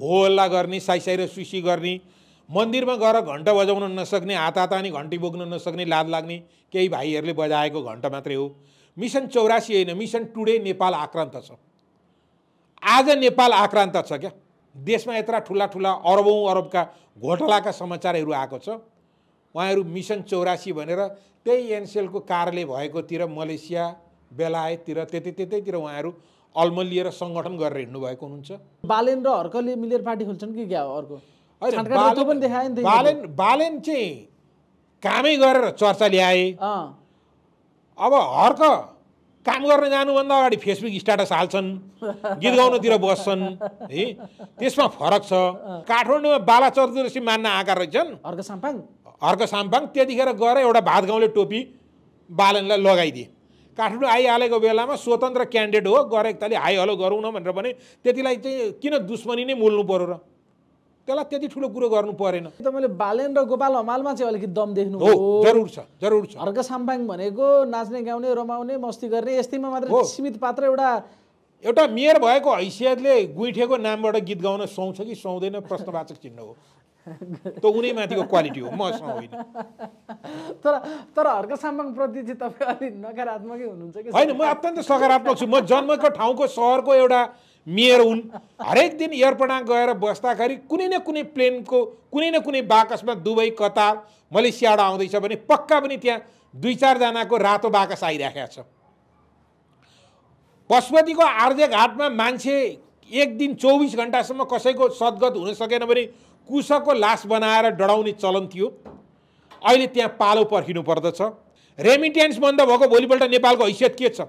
होहल्ला गर्ने साइसाइ र सुसी गर्ने मन्दिरमा गएर घण्टा बजाउन नसक्ने हातातानी घण्टी बोक्न नसक्ने लाज लाग्ने केही भाइहरूले बजाएको घण्टा मात्रै हो। मिशन 84 हैन, मिशन टुडे नेपाल आक्रान्त छ, आज नेपाल आक्रान्त छ क्या। देशमा यत्रा ठुला ठुला अरबौं अरबका घोटालाका समाचारहरू आएको छ, उहाँहरू मिशन 84 भनेर त्यही एनसेलको कार्यालय भएकोतिर मलेसिया बेलायततिर त्यतैतिर उहाँहरू अल्मलिएर संगठन गरेर हिँड्नु भएको हुन्छ। बालेन्द्र हर्कले मिलेर पार्टी खोल्छन् कि क्या अर्को? बालेन चाहिँ कामै गरेर चर्चा ल्याए। अब हर्क काम गर्न जानुभन्दा अगाडि फेसबुक स्ट्याटस हाल्छन्, गीत गाउनतिर बस्छन्, है त्यसमा फरक छ। काठमाडौँमा बाला चौधरी मान्न आएका रहेछन् हर्क साम्पाङ। त्यतिखेर गएर एउटा भात गाउँले टोपी बालनलाई लगाइदिए। काठमाडौँ आइहालेको बेलामा स्वतन्त्र क्यान्डिडेट हो, गएर एकताली हाई हलो गरौँ न भनेर भने त्यतिलाई चाहिँ किन दुश्मनी नै मोल्नु पर्यो र त्यसलाई त्यति ठुलो कुरो गर्नु परेन। तपाईँले बालेन्द्र गोपाल हमालमा चाहिँ अलिकति दम देख्नु हो, जरुर छ। हर्क साम्पाङ भनेको नाच्ने गाउने रमाउने मस्ती गर्ने यस्तैमा मात्र सीमित पात्र, एउटा मेयर भएको हैसियतले गुइठेको नामबाट गीत गाउन सुहाउँछ कि सुहाउँदैन प्रश्नवाचक चिन्ह हो। त्यो उनी माथिको क्वालिटी हो, मसँग होइन। तर हर्क साम्पाङ प्रति चाहिँ तपाईँ अलि नकारात्मकै हुनुहुन्छ कि? होइन, म अत्यन्त सकारात्मक छु। म जन्मको ठाउँको सहरको एउटा मेयर हुन्, हरेक दिन एयरपोर्टमा गएर बस्दाखेरि कुनै न कुनै प्लेनको कुनै न कुनै बाकसमा दुबई कतार मलेसियाबाट आउँदैछ भने पक्का पनि त्यहाँ दुई चारजनाको रातो बाकस आइराखेको छ। पशुपतिको आर्यघाटमा मान्छे एक दिन 24 घण्टासम्म कसैको सद्गत हुन सकेन भने कुशको लास बनाएर डढाउने चलन थियो, अहिले त्यहाँ पालो पर्खिनु पर्दछ। रेमिट्यान्स बन्द भएको भोलिपल्ट नेपालको हैसियत के छ?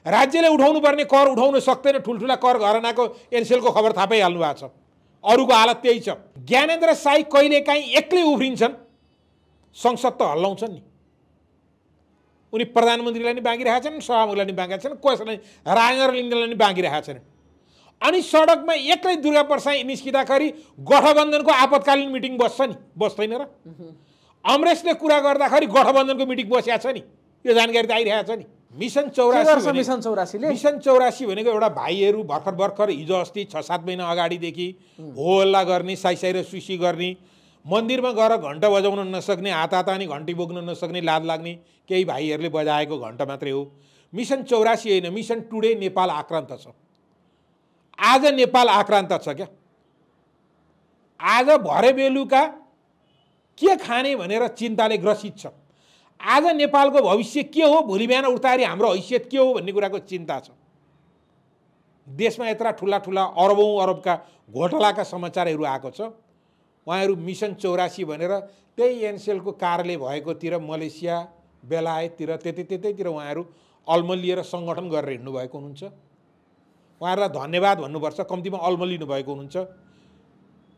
राज्यले उठाउनुपर्ने कर उठाउन सक्दैन, ठुल्ठुला कर घरानाको एनसेलको खबर थाहा पाइहाल्नु भएको छ, अरूको हालत त्यही छ। ज्ञानेन्द्र साई कहिलेकाहीँ एक्लै उफ्रिन्छन्, संसद त हल्लाउँछन् नि। उनी प्रधानमन्त्रीलाई नि बाँकिरहेका छन्, सभामुखलाई नि बाँकेका छन्, कसैलाई राजेन्द्र लिङ्गदेनलाई नि बाँकिरहेका छन्। अनि सडकमा एक्लै दुर्गा प्रसाई निस्किँदाखेरि गठबन्धनको आपतकालीन मिटिङ बस्छ नि, बस्दैन र? अमरेशले कुरा गर्दाखेरि गठबन्धनको मिटिङ बसिया छ नि, यो जानकारी त आइरहेको छ नि। मिशन 84 भनेको एउटा भाइहरू भर्खर हिजो अस्ति 6-7 महिना अगाडिदेखि होहल्ला गर्ने, साइसाइ र सुसी गर्ने, मन्दिरमा गएर घण्टा बजाउन नसक्ने, हातातानी घण्टी बोक्न नसक्ने, लाज लाग्ने केही भाइहरूले बजाएको घण्टा मात्रै हो। मिशन 84 हैन, मिशन टुडे नेपाल आक्रान्त छ, आज नेपाल आक्रान्त छ क्या। आज भरे बेलुका के खाने भनेर चिन्ताले ग्रसित छ। आज नेपालको भविष्य के हो, भोलि बिहान उठ्दाखेरि हाम्रो हैसियत के हो भन्ने कुराको चिन्ता छ। देशमा यत्रा ठुला ठुला अरबौं अरबका घोटालाका समाचारहरू आएको छ, उहाँहरू मिशन 84 भनेर त्यही एनसेलको कार्यालय भएकोतिर मलेसिया बेलायततिर त्यतैतिर उहाँहरू अल्मलिएर सङ्गठन गरेर हिँड्नु भएको हुनुहुन्छ। उहाँहरूलाई धन्यवाद भन्नुपर्छ, कम्तीमा अल्मलिनु भएको हुनुहुन्छ।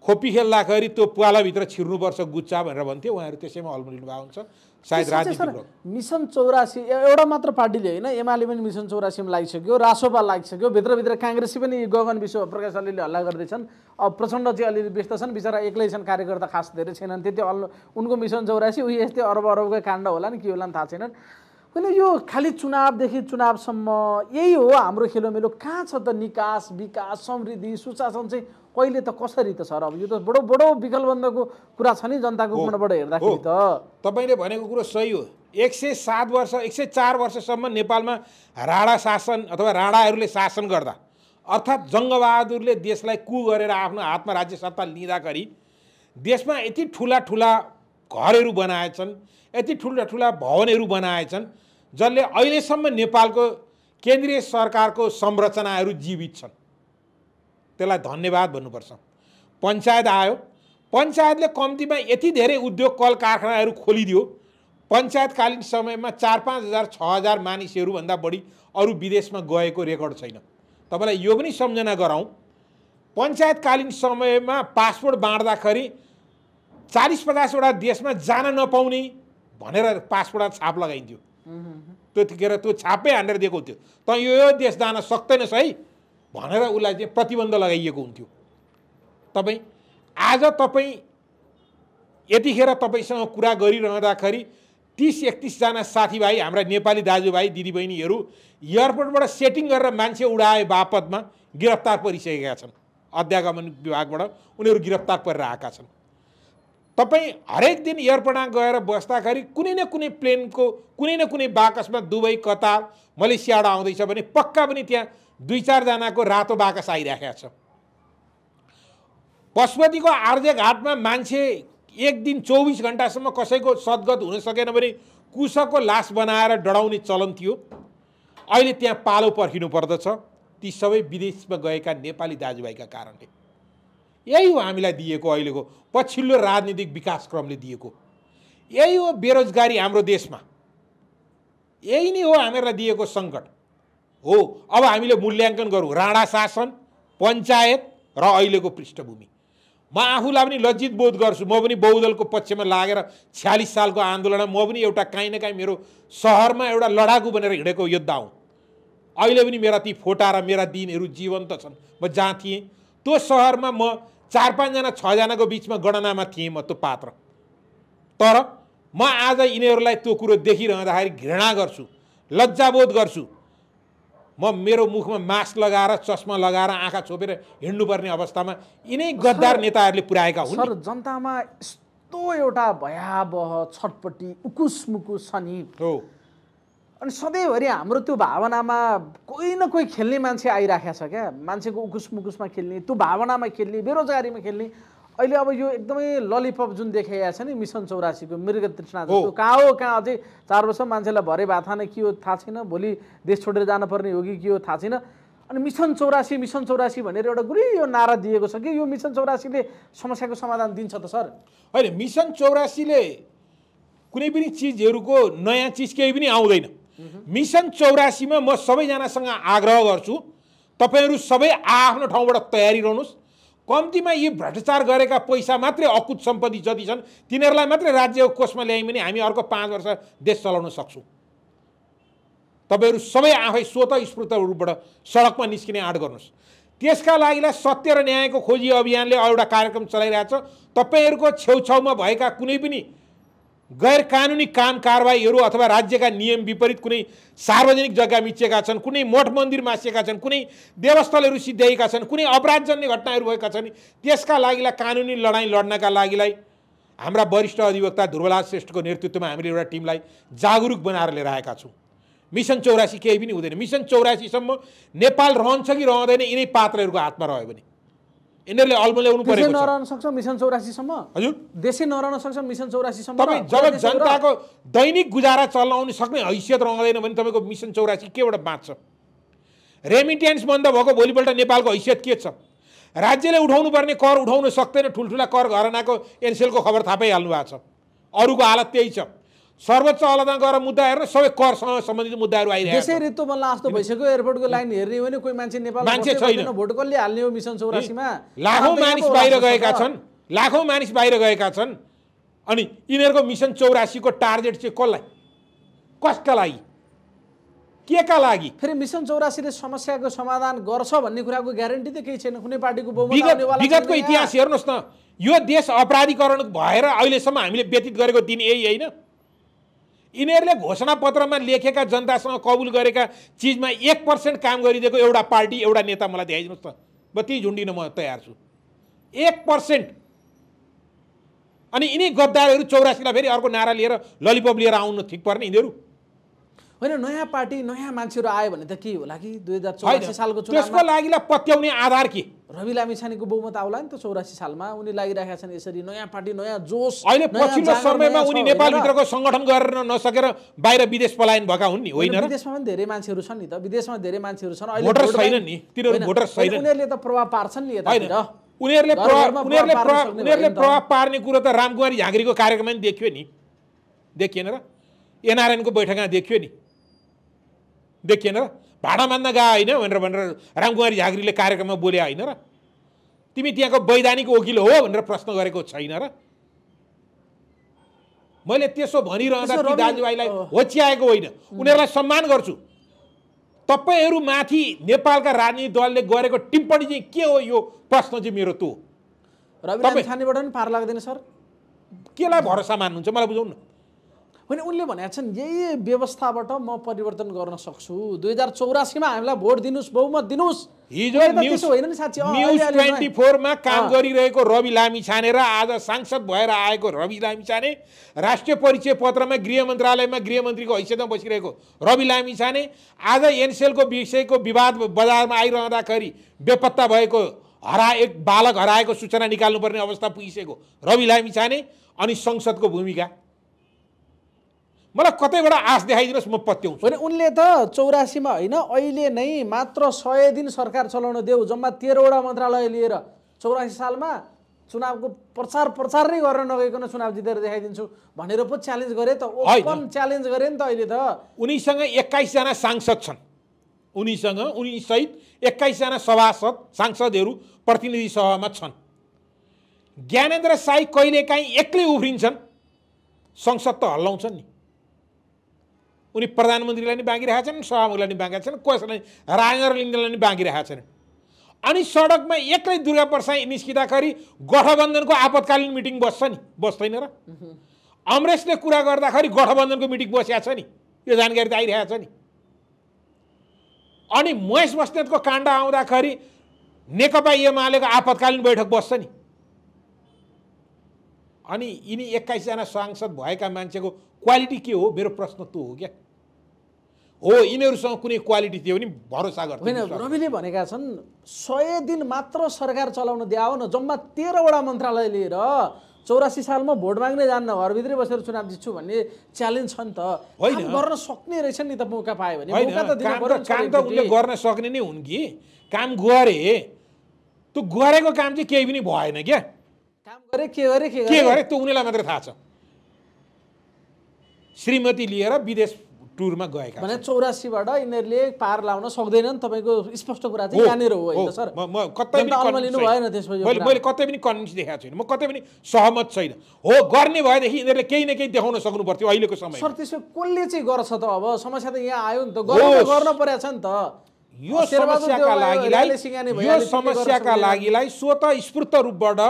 खोपी खेल्दाखेरि त्यो प्वालाभित्र छिर्नुपर्छ गुच्चा भनेर भन्थे, उहाँहरू त्यसैमा अल्मलिनु भएको हुन्छ। सायद राज्य मिशन 84 एउटा मात्र पार्टीले होइन, एमाले पनि मिशन 84 लागिसक्यो, रासोपा लागिसक्यो, भित्रभित्र काङ्ग्रेसी पनि गगन विश्व प्रकाश अलीले हल्ला गर्दैछन्। अब प्रचण्ड चाहिँ अलिअलि व्यस्त छन्, बिचरा एक्लै छन्, कार्यकर्ता खास धेरै छैनन्। त्यति उनको मिशन 84 उही यस्तै अरब काण्ड होला नि, के होला नि थाहा छैनन्। किन यो खालि चुनावदेखि चुनावसम्म यही हो हाम्रो खेलोमेलो? कहाँ छ त निकास, विकास, समृद्धि, सुशासन चाहिँ कहिले त कसरी त सर? अब यो त बडो विकल्पबन्धको कुरा छ नि जनताको कोणबाट हेर्दाखेरि। त तपाईँले भनेको कुरो सही हो। 104 वर्षसम्म नेपालमा राणा शासन अथवा राणाहरूले शासन गर्दा, अर्थात् जङ्गबहादुरले देशलाई कु गरेर आफ्नो हातमा राज्य सत्ता लिँदाखेरि देशमा यति ठुला ठुला घरहरू बनाएछन्, यति ठुला ठुला भवनहरू बनाएछन् जसले अहिलेसम्म नेपालको केन्द्रीय सरकारको संरचनाहरू जीवित छन्। त्यसलाई धन्यवाद भन्नुपर्छ। पञ्चायत आयो, पञ्चायतले कम्तीमा यति धेरै उद्योग कल कारखानाहरू खोलिदियो। पञ्चायतकालीन समयमा 4-5 हजार 6 हजार मानिसहरूभन्दा बढी अरू विदेशमा गएको रेकर्ड छैन। तपाईँलाई यो पनि सम्झना गराउँ, पञ्चायतकालीन समयमा पासपोर्ट बाँड्दाखेरि 40-50 वटा देशमा जान नपाउने भनेर पासपोर्टमा छाप लगाइन्थ्यो। त्यतिखेर त्यो छापै हानेर दिएको हुन्थ्यो, त यो देश जान सक्दैनस् है भनेर उसलाई चाहिँ प्रतिबन्ध लगाइएको हुन्थ्यो। तपाईँ आज यतिखेर तपाईँसँग कुरा गरिरहँदाखेरि 30-31 जना साथीभाइ, हाम्रा नेपाली दाजुभाइ दिदीबहिनीहरू एयरपोर्टबाट सेटिङ गरेर मान्छे उडाए बापतमा गिरफ्तार परिसकेका छन्। अध्यागमन विभागबाट उनीहरु गिरफ्तार परेर आएका छन्। तपाई हरेक दिन एयरपोर्टमा गएर बस्दाखेरि कुनै न कुनै प्लेनको कुनै न कुनै बाकसमा दुबई कतार मलेसिया आउँदै छ भने पक्का पनि त्यहाँ दुई चार जनाको रातो बाकस आइराखेको छ। पशुपतिको आर्य घाटमा मान्छे एक दिन 24 घण्टासम्म कसैको सद्गत हुन सकेन भने कुसको लास बनाएर डढाउने चलन थियो। अहिले त्यहाँ पालो पर्खिनु पर्दछ ती सबै विदेशमा गएका नेपाली दाजुभाइका कारणले। यही हो हामीलाई दिएको अहिलेको पछिल्लो राजनीतिक विकासक्रमले दिएको, यही हो बेरोजगारी हाम्रो देशमा, यही नै हो हामीलाई दिएको संकट हो। अब हामीले मूल्याङ्कन गरौँ राणा शासन, पञ्चायत र अहिलेको पृष्ठभूमि। म आफूलाई पनि लज्जित बोध गर्छु, म पनि बहुदलको पक्षमा लागेर 46 सालको आन्दोलनमा म पनि एउटा काहीँ न काहीँ मेरो शहरमा एउटा लडाकु बनेर हिँडेको योद्धा हुँ। अहिले पनि मेरा ती फोटा र मेरा दिनहरू जीवन्त छन्। म जहाँ थिएँ त्यो शहरमा म 4-5 जना 6 जनाको बीचमा गणनामा थिएँ म त्यो पात्र। तर म आज यिनीहरूलाई त्यो कुरो देखिरहँदाखेरि घृणा गर्छु, लज्जाबोध गर्छु। म मेरो मुखमा मास्क लगाएर चस्मा लगाएर आँखा छोपेर हिँड्नुपर्ने अवस्थामा यिनै गद्दार नेताहरूले पुर्याएका हुन्। सर जनतामा यस्तो एउटा भयावह छटपटी उकुस मुकुस छ नि हो, अनि सधैँभरि हाम्रो त्यो भावनामा कोही न कोही खेल्ने मान्छे आइराखेको छ क्या। मान्छेको उकुस मुकुसमा खेल्ने, त्यो भावनामा खेल्ने, बेरोजगारीमा खेल्ने। अहिले अब यो एकदमै ललिपप जुन देखाइएको छ नि मिसन 84 को मृगतृष्णा जस्तो कहाँ हो कहाँ अझै 4 वर्षमा मान्छेलाई भरे भाथा नै के हो थाहा छैन, भोलि देश छोडेर जानुपर्ने हो कि के हो थाहा छैन। अनि मिसन 84 मिसन 84 भनेर एउटा गुरु यो नारा दिएको छ कि यो मिसन 84 ले समस्याको समाधान दिन्छ त सर? होइन, मिसन 84 ले कुनै पनि चिजहरूको नयाँ चिज केही पनि आउँदैन। मिसन 84 मा म सबैजनासँग आग्रह गर्छु तपाईँहरू सबै आफ्नो ठाउँबाट तयारी रहनुहोस्। कम्तीमा यी भ्रष्टाचार गरेका पैसा मात्रै अकुत सम्पत्ति जति छन् तिनीहरूलाई मात्रै राज्यको कोषमा ल्यायौँ भने हामी अर्को 5 वर्ष देश चलाउन सक्छौँ। तपाईँहरू सबै आफै स्वतस्फूर्त रूपबाट सडकमा निस्किने आँट गर्नुहोस्। त्यसका लागि सत्य र न्यायको खोजी अभियानले एउटा कार्यक्रम चलाइरहेको छ। तपाईँहरूको छेउछाउमा भएका कुनै पनि गैर कानुनी काम कारबाहीहरू अथवा राज्यका नियम विपरीत कुनै सार्वजनिक जग्गा मिचिएका छन्, कुनै मठ मन्दिर मासिएका छन्, कुनै देवस्थलहरू सिद्ध्याएका छन्, कुनै अपराधजन्य घटनाहरू भएका छन्, त्यसका लागि कानुनी लडाईँ लड्नका लागि हाम्रा वरिष्ठ अधिवक्ता ध्रुवलाल श्रेष्ठको नेतृत्वमा हामीले एउटा टिमलाई जागरुक बनाएर लिएर आएका छौँ। मिसन 84 केही पनि हुँदैन। मिसन 84 सम्म नेपाल रहन्छ कि रहँदैन यिनै पात्रहरूको हातमा रह्यो भने यिनीहरूले अल्मल्याउनु परेको छ। नरहन सक्छ मिसन 84 सम्म। हजुर, देशै नरहन सक्छ मिसन 84 सम्म। तपाईँ जब जनताको दैनिक गुजारा चलाउन सक्ने हैसियत रहँदैन भने तपाईँको मिसन 84 केबाट बाँच्छ? रेमिट्यान्स बन्द भएको भोलिपल्ट नेपालको हैसियत के छ? राज्यले उठाउनु पर्ने कर उठाउन सक्दैन। ठुल्ठुला कर घरनाको एनसेलको खबर थाहा पाइहाल्नु भएको छ, अरूको हालत त्यही छ। सर्वोच्च अदालतमा गएर मुद्दा हेर्न सबै करसँग सम्बन्धित मुद्दाहरू आइरहेको छ। यसै रित्तो बल्ल आस्तो भइसक्यो। एयरपोर्टको लाइन हेर्ने हो भने कोही मान्छे नेपालमा छैन, भोट कसले हाल्ने हो? मिसन 84 मा लाखौं मानिस बाहिर गएका छन्, लाखौं मानिस बाहिर गएका छन्। अनि यिनीहरूको मिसन 84 को टार्गेट चाहिँ कसलाई, कसका लागि, केका लागि? फेरि मिसन 84 ले समस्याको समाधान गर्छ भन्ने कुराको ग्यारेन्टी त केही छैन। कुनै पार्टीको बहुमत आउनेवाला। विगतको इतिहास हेर्नुहोस् न, यो देश अपराधीकरण भएर अहिलेसम्म हामीले व्यतीत गरेको दिन यही होइन। यिनीहरूले घोषणापत्रमा लेखेका जनतासँग कबुल गरेका चिजमा 1% काम गरिदिएको एउटा पार्टी एउटा नेता मलाई देखाइदिनुहोस् त, म त्यही झुन्डिन म तयार छु। 1%। अनि यिनी गद्दारहरू 84 लाई फेरि अर्को नारा लिएर ललिपप लिएर आउनु ठिक पर्ने यिनीहरू होइन। नयाँ पार्टी नयाँ मान्छेहरू आयो भने त के होला कि 2084 सालको चुनावमा त्यसको लागि पत्याउने आधार के? रवि लामिछानेको बहुमत आउला नि त 84 सालमा। उनी लागिरहेका छन् यसरी नयाँ पार्टी नयाँ जोस। अहिले पछिल्लो समयमा उनी नेपालभित्रको संगठन गरेर नसकेर बाहिर विदेश पलायन भएका हुन् नि, होइन र? विदेशमा पनि धेरै मान्छेहरू छन् नि त, विदेशमा धेरै मान्छेहरू छन्। अहिले भोटर छैनन् नि, तिनीहरू भोटर छैनन्। उनीहरूले त प्रभाव पार्छन् नि यतातिर। उनीहरूले प्रभाव पार्ने कुरो त रामकुमारी झाँक्रीको कार्यक्रममा पनि देखियो नि, देखिएन र? एनआरएनको बैठकमा देखियो नि, देखिएन र? भाडा मान्न गए होइन भनेर रामकुमारी झाँक्रीले कार्यक्रममा बोले होइन र? तिमी त्यहाँको वैधानिक वकिल हो भनेर प्रश्न गरेको छैन र? मैले त्यसो भनिरहँदा ती दाजुभाइलाई होच्याएको होइन, उनीहरूलाई सम्मान गर्छु। तपाईँहरूमाथि नेपालका राजनीतिक दलले गरेको टिप्पणी चाहिँ के हो? यो प्रश्न चाहिँ मेरो त्यो रवि लामिछानेबाट पनि पार लाग्दैन सर। केलाई भरोसा मान्नुहुन्छ मलाई बुझाउनु न? when only one action, yea, Bevastavato, more Podiverton Gornosoksu, do either Sourasima, I love Bordinus, Boma Dinus. He don't news 24 ma Kangori Rego, Ravi Lamichhane, other Sangsad Boyra, I go, Ravi Lamichhane, Rashta Porice Potrama, Griamandrale, Griamandrigo, Isadam Bosrego, Ravi Lamichhane, other Yenselgo, Biseko, Bivad, Badar, Irona Curry, Bepata Boyko. हरा एक बालक हराएको सूचना निकाल्नु पर्ने अवस्था पुगिसको रवि लामिछाने अनि संसदको भूमिका मलाई कतैबाट आश देखाइदिनुस् म पत्याउँछु भने उनले त 84 मा हैन अहिले नै मात्र 100 दिन सरकार चलाउन देऊ जम्मा 13 वटा मन्त्रालय लिएर 84 सालमा चुनावको प्रचार नै गर्न नगएको चुनाव जितेर देखाइदिन्छु भनेर पो च्यालेन्ज गरे त ओपन च्यालेन्ज गरे नि त अहिले त उनीसँग 21 जना सांसद छन् उनीसँग उनी सहित 21 जना सभासद सांसदहरु प्रतिनिधि सभामा छन् ज्ञानेन्द्र साई कहिलेकाही एक्लै उभिन्छन् संसद त हल्लाउँछन् नि उनी प्रधानमन्त्रीलाई नि बाँगिरहेका छन् सभामुखलाई नि बाँगिरहेका छन् कसैलाई राजनर लिङ्गलाई नि बाँगिरहेका छन् अनि सडकमा एक्लै दुर्गा प्रसाई निस्किदाखेरि गठबन्धनको आपतकालीन मिटिङ बस्छ नि बस्दैन र अमरेशले कुरा गर्दाखेरि गठबन्धनको मिटिङ बस्या छ नि यो जानकारी त आइरहेको छ नि अनि महेश बस्नेतको काण्ड आउँदाखेरि नेकपा एमालेको आपतकालीन बैठक बस्छ नि अनि यिनी 21 जना सांसद भएका मान्छेको क्वालिटी के हो मेरो प्रश्न त्यो हो क्या हो यिनीहरुसँग कुनै क्वालिटी थियो नि भरोसा गर्थे हैन रविले भनेका छन् 100 दिन मात्र सरकार चलाउन दिआओ न जम्मा 13 वटा मन्त्रालय लिएर 84 सालमा भोट माग्न जान्न घरभित्रै बसेर चुनाव जित्छु भन्ने च्यालेन्ज छ नि त काम गर्न सक्ने रहेछन् नि त मौका पाए भने मौका त दिन पर्यो काम त उनले गर्न सक्ने नै हुन् कि काम गरे त्यो गरेको काम चाहिँ केही पनि भएन के काम गरे के गरे त्यो उनीलाई मात्र थाहा छ श्रीमती लिएर विदेश टुरमा गएका भने 84 बाट इनेरले पार लाउन सक्दैनन् तपाईको स्पष्ट कुरा चाहिँ यानेर हो हैन सर म कतै पनि कन्भिन्स भएन त्यसपछि मैले कतै पनि कन्भिन्स देखाएको छैन म कतै पनि सहमत छैन हो गर्ने भएदेखि इनेरले केही न केही देखाउन सक्नु पर्थ्यो अहिलेको समय सर त्यसले कसले चाहिँ गर्छ त अब समस्या त यहाँ आयो नि त गर्न पर्या छ नि त यो समस्याका लागिलाई स्वतस्फूर्त रूपबाट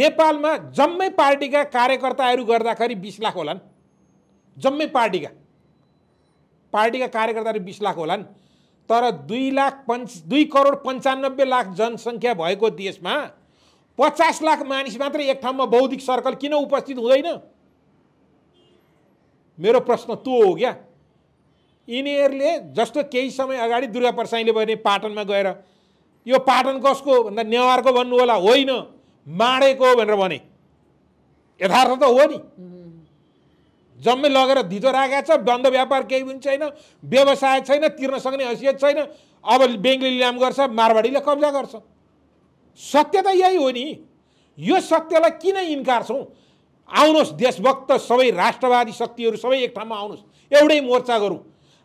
नेपालमा जम्मै पार्टीका कार्यकर्ताहरू गर्दाखेरि 20 लाख होलान् जम्मै पार्टीका कार्यकर्ताहरु 20 लाख होलान् तर 2 करोड 95 लाख जनसंख्या भएको देशमा 50 लाख मानिस मात्र एक ठाउँमा बौद्धिक सर्कल किन उपस्थित हुँदैन मेरो प्रश्न त्यो हो क्या इनेरले जस्तो केही समय अगाडि दुर्गा प्रसाईले भने पाटनमा गएर यो पाटन कसको भन्दा नेवारको भन्नु होला होइन माडेको भनेर भने यथार्थ त हो नि जम्मै लगेर धिजो राखेका छ बन्द व्यापार केही पनि छैन व्यवसाय छैन तिर्न सक्ने हैसियत छैन अब बैंकले लिलाम गर्छ मारवाडीले कब्जा गर्छ सत्य त यही हो नि यो सत्यलाई किन इन्कार छौ आउनुस् देशभक्त सबै राष्ट्रवादी शक्तिहरु सबै एक ठाउँमा आउनुस् एउटै मोर्चा गरौं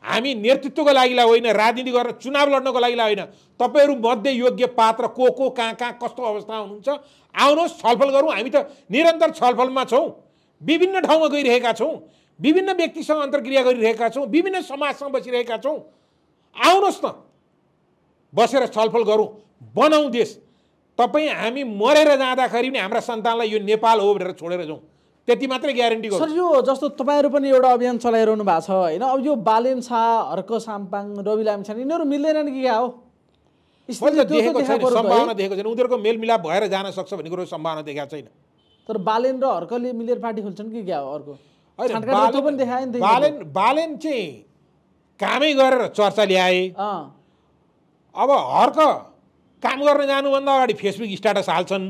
हामी नेतृत्वको लागि होइन राजनीति गर्न चुनाव लड्नको लागि होइन तपाईहरु मध्ये योग्य पात्र को कहाँ कस्तो अवस्था हुनुहुन्छ आउनुस् छलफल गरौं हामी त निरन्तर छलफलमा छौं विभिन्न ठाउँमा गइरहेका छौं विभिन्न व्यक्तिसँग अन्तरक्रिया गरिरहेका छौं विभिन्न समाजसँग बसिरहेका छौं आउनुस् न बसेर छलफल गरौं बनाऊ देश तपाई हामी मरेर जाँदाखेरि पनि हाम्रा सन्तानलाई यो नेपाल हो भनेर छोडेर जाऊ त्यति मात्र ग्यारेन्टी गर्छु सर यो जस्तो तपाईहरु पनि एउटा अभियान चलाइरहनु भएको छ हैन अब यो बालेन्सा हर्का साम्पाङ रवि लामिछाने यिनीहरु मिल्दैनन् कि क्या हो मैले देखेको छैन सम्भावना देखेको छैन उनीहरुको मेलमिलाप भएर जान सक्छ भन्ने कुरो सम्भावना देखेको छैन तर बालेन्द्र हर्कले मिलेर पार्टी खोल्छन् कि क्या हो अर्को त्यो पनि देखाए नि बालेन चाहिँ कामै गरेर चर्चा ल्याए अब हर्क काम गर्न जानु भन्दा अगाडि फेसबुक स्ट्याटस हाल्छन्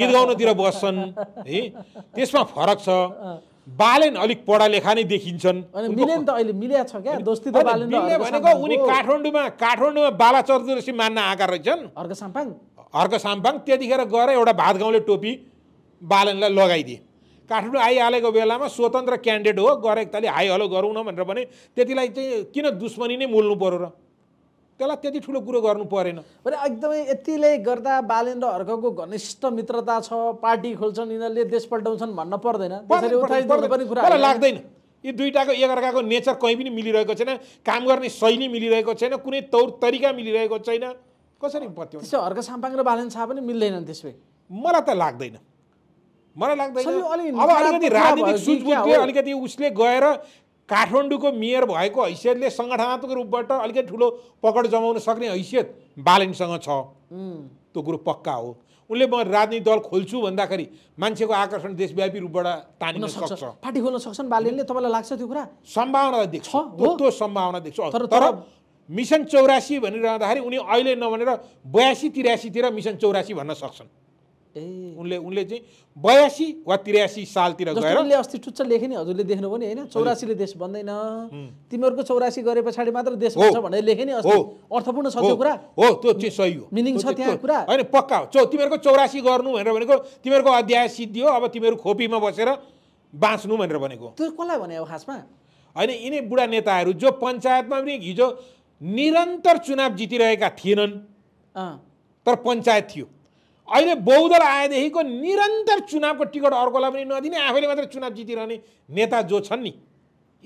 गीत गाउनतिर बस्छन् है त्यसमा फरक छ बालेन अलिक पढा लेखा नै देखिन्छन् मिलेन त अहिले मिल्या छ क्या दोस्ती त बालेन भनेको उनी काठमाडौँमा बालाचौरसी मान्न आका रहेछन् हर्का साम्पाङ त्यतिखेर गएर एउटा भात गाउँले टोपी बालेनलाई लगाइदिए काठमाडौँ आइहालेको बेलामा स्वतन्त्र क्यान्डिडेट हो गएर एकताली हाई हलो गरौँ न भनेर भने त्यतिलाई चाहिँ किन दुश्मनी नै मोल्नु पर्यो र त्यसलाई त्यति ठुलो कुरो गर्नु परेन भने एकदमै यतिले गर्दा बालेन्द्र हर्कको घनिष्ठ मित्रता छ पार्टी खोल्छन् यिनले देश पल्टाउँछन् भन्न पर्दैन त्यसरी उठाइदिनु पनि कुरा लाग्दैन यी दुईटाको एकअर्काको नेचर कहीँ पनि मिलिरहेको छैन काम गर्ने शैली मिलिरहेको छैन कुनै तौर तरिका मिलिरहेको छैन कसरी पत्याउने त्यसो हर्का साम्पाङ र बालेन साह पनि मिल्दैनन् त्यसै मलाई त लाग्दैन मलाई लाग्दैन अब अलिकति राजनीतिक सुझबुझले अलिकति उसले गएर काठमाडौँको मेयर भएको हैसियतले संगठनात्मक रूपबाट अलिकति ठुलो पकड जमाउन सक्ने हैसियत बालेनसँग छ त्यो कुरो पक्का हो उनले म राजनीतिक दल खोल्छु भन्दाखेरि मान्छेको आकर्षण देशव्यापी रूपबाट तानिन सक्छ पार्टी खोल्न सक्छन् बालेनले तपाईलाई लाग्छ त्यो कुरा सम्भावना देख्छ त्यो सम्भावना देख्छ तर मिशन 84 भनिरहँदाखेरि उनी अहिले नभनेर 82-83 तिर मिशन 84 भन्न सक्छन् ए उनले उनले चाहिँ 82 वा 83 सालतिर गएर उनले अस्ति टुच्च लेखे नि हजुरले देख्नु पनि हैन 84 ले देश बन्दैन तिमीहरुको 84 गरे पछाडी मात्र देश बन्छ भनेर लेखे नि अस्ति अर्थपूर्ण छ त्यो कुरा हो त्यो चाहिँ सही हो मिनिङ छ त्यहाँ कुरा हैन पक्का हो तिमीहरुको 84 गर्नु भनेर भनेको तिमीहरुको अध्याय सिद्धियो अब तिमीहरु खोपीमा बसेर बाँच्नु भनेर भनेको त्यो कसलाई भने हो खासमा हैन यिनै बुढा नेताहरु जो पञ्चायतमा पनि हिजो निरन्तर चुनाव जितिरहेका थिएनन् तर पञ्चायत थियो अहिले बहुदल आएदेखिको निरन्तर चुनावको टिकट अर्कोलाई पनि नदिने आफैले मात्र चुनाव जितिरहने नेता जो छन् नि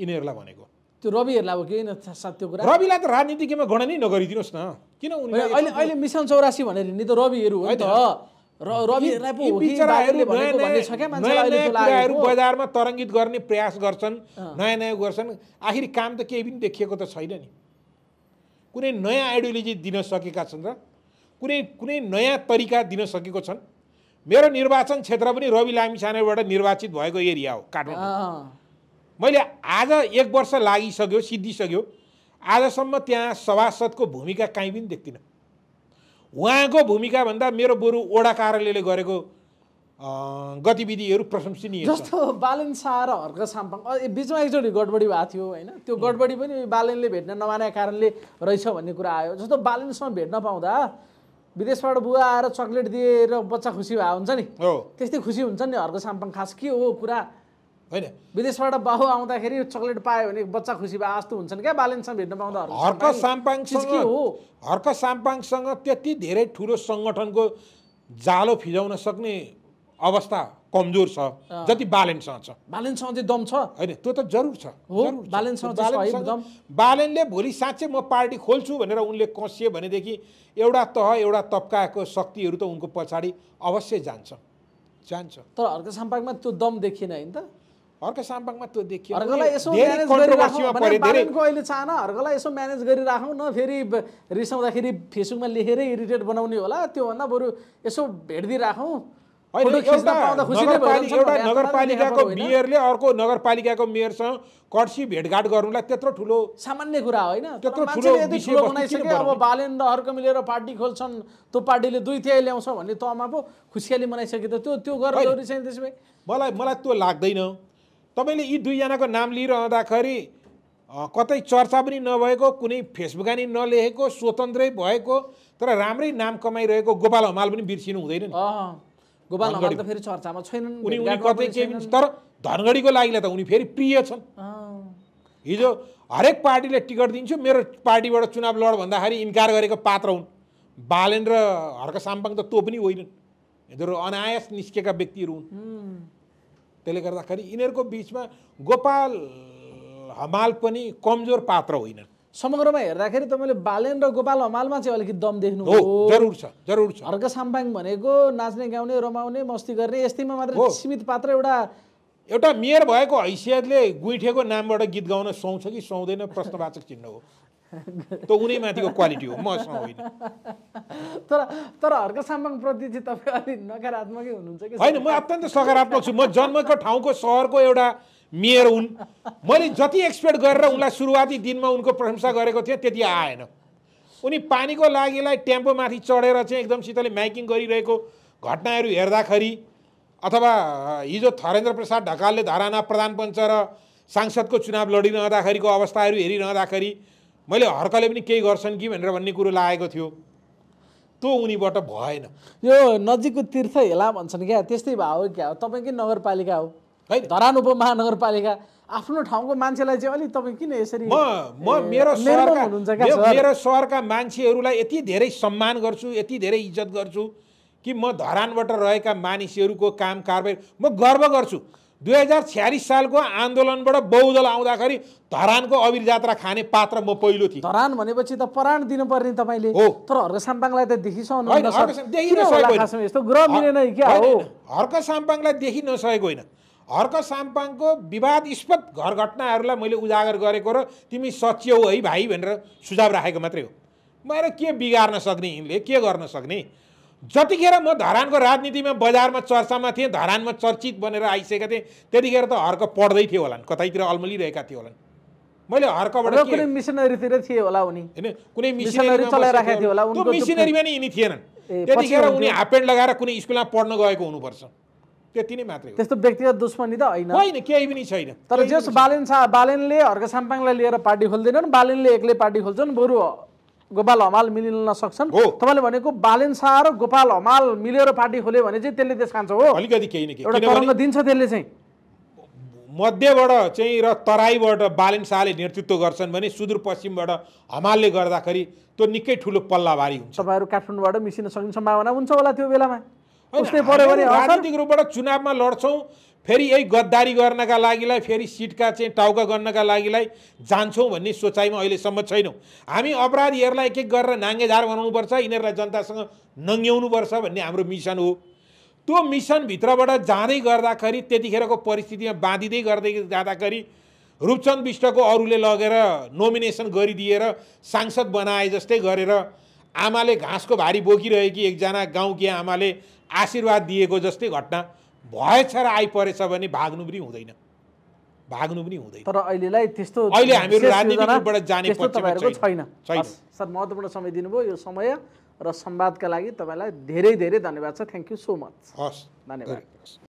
इनेहरुलाई भनेको त्यो रविहरुलाई हो के सत्य कुरा रविलाई त राजनीतिकमा गणनै नगरिदिनुस् न किन उनले अहिले अहिले मिशन 84 भनेर नि त रविहरु हो नि त रविहरुलाई पो हो कि बिचाराहरुले भन्ने छ के मान्छेलाई अहिले त्यो लाग्यो बजारमा तरंगित गर्ने प्रयास गर्छन् नयाँ नयाँ गर्छन् आखिर काम त केही पनि देखिएको त छैन नि कुनै नयाँ आइडियोलोजी दिन सकेका छन् र कुनै नयाँ तरिका दिन सकेको छन् मेरो निर्वाचन क्षेत्र पनि रवि लामिछानेबाट निर्वाचित भएको एरिया हो काठमाडौँ मैले आज 1 वर्ष लागिसक्यो सिद्धिसक्यो आजसम्म त्यहाँ सभासदको भूमिका कहीँ पनि देख्दिनँ उहाँको भूमिका भन्दा मेरो बरु ओडा कार्यालयले गरेको गतिविधिहरु प्रशंसनीय छ जस्तो बालेन शाह र हर्क साम्पाङ बीचमा एकचोटी गडबडी भएको थियो हैन त्यो गडबडी पनि बालेनले भेट्न नमानेका कारणले रहेछ भन्ने कुरा आयो जस्तो बालेनसँग भेट्न पाउँदा विदेशबाट बुवा आएर चकलेट दिएर बच्चा खुसी भए हुन्छ नि हो त्यस्तै खुसी हुन्छ नि हर्क साम्पाङ खास के हो कुरा हैन विदेशबाट बाहु आउँदाखेरि चकलेट पायो भने बच्चा खुसी भए आस्तो हुन्छन् के बालेनसँग भेट्न पाउँदा हर्क साम्पाङसँग त्यति धेरै ठूलो संगठनको जालो फिजाउन सक्ने अवस्था कमजोर छ जति बालेनसँग दम छ हैन त्यो त जरुर छ बालेनले भोलि साच्चै म पार्टी खोल्छु भनेर उनले कस्ये भनेदेखि एउटा तह एउटा तबकाको शक्तिहरु त उनको पछाडी अवश्य जान्छ तर हर्क साम्पाङमा त्यो दम देखिएन हैन त हर्क साम्पाङमा त्यो देखियो हर्कलाई यसो म्यानेज गरिराखौं भने बालेनको अहिले चाहना हर्कलाई यसो म्यानेज गरिराखौं न फेरि रिसाउँदाखेरि फेसबुकमा लेखेर इरिटेट बनाउने होला त्यो भन्दा बरु यसो भेट्दै राखौं नगरपालिकाको मेयरले अर्को नगरपालिकाको मेयरसँग कडसी भेटघाट गर्नुलाई त्यत्रो ठुलो सामान्य कुरा होइन त्यत्रो ठुलो बनाइसके अब बालेन र हर्क मिलेर पार्टी खोल्छन् त्यो पार्टीले 2/3 ल्याउँछ भन्ने तमा पो खुसियाली मनाइसके त त्यो त्यो गर्नुहरु चाहिँ त्यसमै मलाई त्यो लाग्दैन तपाईले यी दुई जनाको नाम लिइरहँदाखेरि कतै चर्चा पनि नभएको कुनै फेसबुकमा नि नलेखेको स्वतन्त्रै भएको तर राम्रै नाम कमाइरहेको गोपाल हमाल पनि बिर्सिनु हुँदैन नि गोपाल हमाल त फेरि चर्चामा छैनन् उनी कतै केही तर धनगढीको लागिले त उनी फेरि प्रिय छन् हिजो हरेक पार्टीले टिकट दिन्छु मेरो पार्टीबाट चुनाव लड भन्दाखेरि इन्कार गरेको पात्र हुन् बालेन र हर्क साम्पाङ त त्यो पनि होइनन् यिनीहरु अनायास निस्केका व्यक्तिहरु हुन् त्यसले गर्दाखेरि यिनीहरुको बीचमा गोपाल हमाल पनि कमजोर पात्र होइनन् समग्रमा हेर्दाखेरि तपाईले बालेन र गोपाल हमालमा चाहिँ अलिकति दम देख्नु हो जरुर छ हर्क साम्पाङ भनेको नाच्ने गाउने रमाउने मस्ती गर्ने यस्तैमा मात्र सीमित पात्र एउटा मेयर भएको हैसियतले गुइठेको नामबाट गीत गाउन सुन्छ कि सुँदैन प्रश्नवाचक चिन्ह हो त्यो उनी माथिको क्वालिटी हो मसँग होइन तर हर्क साम्पाङ प्रति चाहिँ तपाई अलि नकारात्मकै हुनुहुन्छ के हैन म अत्यन्त सकारात्मक छु म जन्मको ठाउँको शहरको एउटा मेयर हुन् मैले जति एक्सपेक्ट गरेर उनलाई सुरुवाती दिनमा उनको प्रशंसा गरेको थिएँ त्यति आएन उनी पानीको लागिलाई टेम्पोमाथि चढेर चाहिँ एकदम सितले माइकिङ गरिरहेको घटनाहरू हेर्दाखेरि अथवा हिजो थरेन्द्र प्रसाद ढकालले धराना प्रधान पञ्च र सांसदको चुनाव लडिरहँदाखेरिको अवस्थाहरू हेरिरहँदाखेरि मैले हर्कले पनि केही गर्छन् कि भनेर भन्ने कुरो लागेको थियो त्यो उनीबाट भएन यो नजिकको तीर्थ हेला भन्छन् क्या त्यस्तै भयो क्या तपाईकै नगरपालिका हो धरान उपमहानगरपालिका आफ्नो ठाउँको मान्छेलाई चाहिँ अलि तपाई किन यसरी मेरो शहरका मान्छेहरूलाई यति धेरै सम्मान गर्छु यति धेरै इज्जत गर्छु कि म धरानबाट रहेका मानिसहरूको काम कारबाही म गर्व गर्छु 2046 सालको आन्दोलनबाट बहुदल आउँदाखेरि धरानको अवीर यात्रा खाने पात्र म पहिलो थिएँ धरान भनेपछि त प्राण दिनुपर्ने तपाईले तर हर्क साम्पाङलाई त देखिसक्नु हुन्छ हर्क साम्पाङलाई देखिन नसकेको होइन। हर्क साम्पाङको विवादस्पद घर घटनाहरूलाई मैले उजागर गरेको र तिमी सच्याउ है भाइ भनेर सुझाव राखेको मात्रै हो। मेरो के बिगार्न सक्ने यिनले, के गर्न सक्ने? जतिखेर म धरानको राजनीतिमा बजारमा चर्चामा थिएँ, धरानमा चर्चित बनेर आइसकेका थिएँ, त्यतिखेर त हर्क पढ्दै थियो होलान्, कतैतिर अल्मलिरहेका थियो होलान्। मैले हर्कबाट कुनै मिसनरीतिर थिए होला उनी, हैन कुनै मिसनरी चलाइराखेको थियो होला, उनको मिसनरीमा नि यिनी थिएनन्। त्यतिखेर उनी हाफपेन्ट लगाएर कुनै स्कुलमा पढ्न गएको हुनुपर्छ, त्यति नै मात्रै हो। त्यस्तो व्यक्तिगत दुश्मनी त हैन, हैन केही पनि छैन। तर जस बालेनले हर्क साम्पाङलाई लिएर पार्टी खोल्दैनन्, बालेनले एक्लै पार्टी खोल्छन्, बरु गोपाल हमाल मिलिन सक्छन्। तपाईले भनेको बालेन शाह र गोपाल हमाल मिलेर पार्टी खोल्यो भने चाहिँ त्यसले देश खान्छ हो, अलिकति केही न केही एउटा तरंग दिन्छ त्यसले चाहिँ। मध्यबाट चाहिँ र तराईबाट बालेन शाहले नेतृत्व गर्छन् भने सुदूरपश्चिमबाट हमालले गर्दाखेरि त्यो निकै ठुलो पल्लाभारी हुन्छ। तपाईहरु काठमाडौँबाट मिसिन सक्ने सम्भावना हुन्छ होला त्यो बेलामा। उस्तै पर्यो भने राजनीतिक रूपबाट चुनावमा लड्छौं, फेरि यही गद्दारी गर्नका लागिलाई, फेरि सिटका चाहिँ टाउका गर्नका लागिलाई जान्छौँ भन्ने सोचाइमा अहिलेसम्म छैनौँ। हामी अपराधीहरूलाई एक एक गरेर नाङ्गेझार बनाउनुपर्छ, यिनीहरूलाई जनतासँग नङ्ग्याउनुपर्छ भन्ने हाम्रो मिसन हो। त्यो मिसनभित्रबाट जाँदै गर्दाखेरि, त्यतिखेरको परिस्थितिमा बाँधिँदै गर्दै जाँदाखेरि रूपचन्द विष्टको अरूले लगेर नोमिनेसन गरिदिएर सांसद बनाए जस्तै गरेर, आमाले घाँसको भारी बोकिरहेकी एकजना गाउँकी आमाले आशीर्वाद दिएको जस्तै घटना भएछ र आइपरेछ भने भाग्नु पनि हुँदैन, भाग्नु पनि हुँदैन। तर अहिलेलाई त्यस्तो अहिले हामीहरु राजनीतिबाट जाने पक्षमा छैन। सर महत्त्वपूर्ण समय दिनुभयो, यो समय र संवादका लागि तपाईलाई धेरै धेरै धन्यवाद छ। Thank you so much. हस्, धन्यवाद।